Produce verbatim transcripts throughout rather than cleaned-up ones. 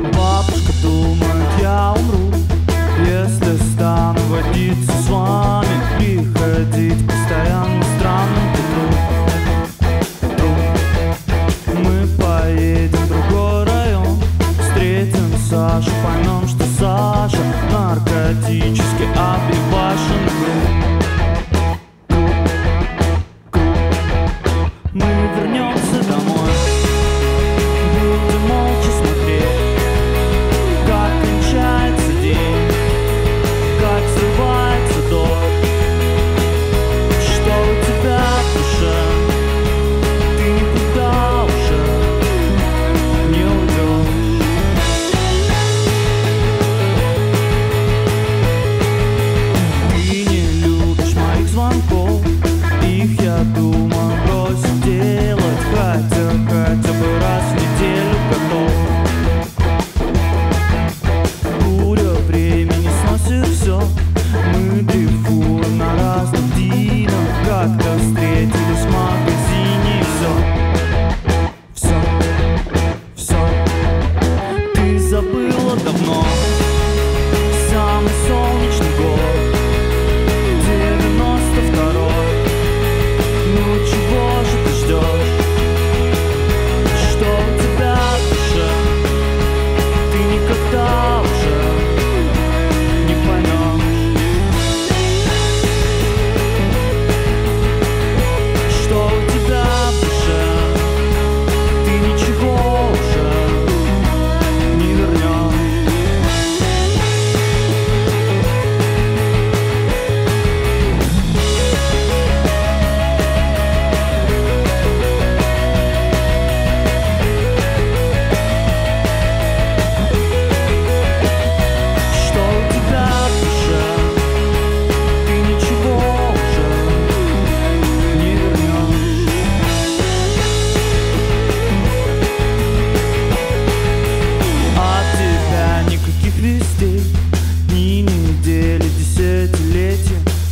Бабушка думает, я умру, если стану водиться с вами и ходить постоянно странным по кругу. Мы поедем в другой район, встретим Сашу, поймем, что Саша наркотически обвешан грудь.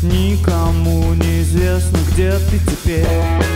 Никому не известно, где ты теперь.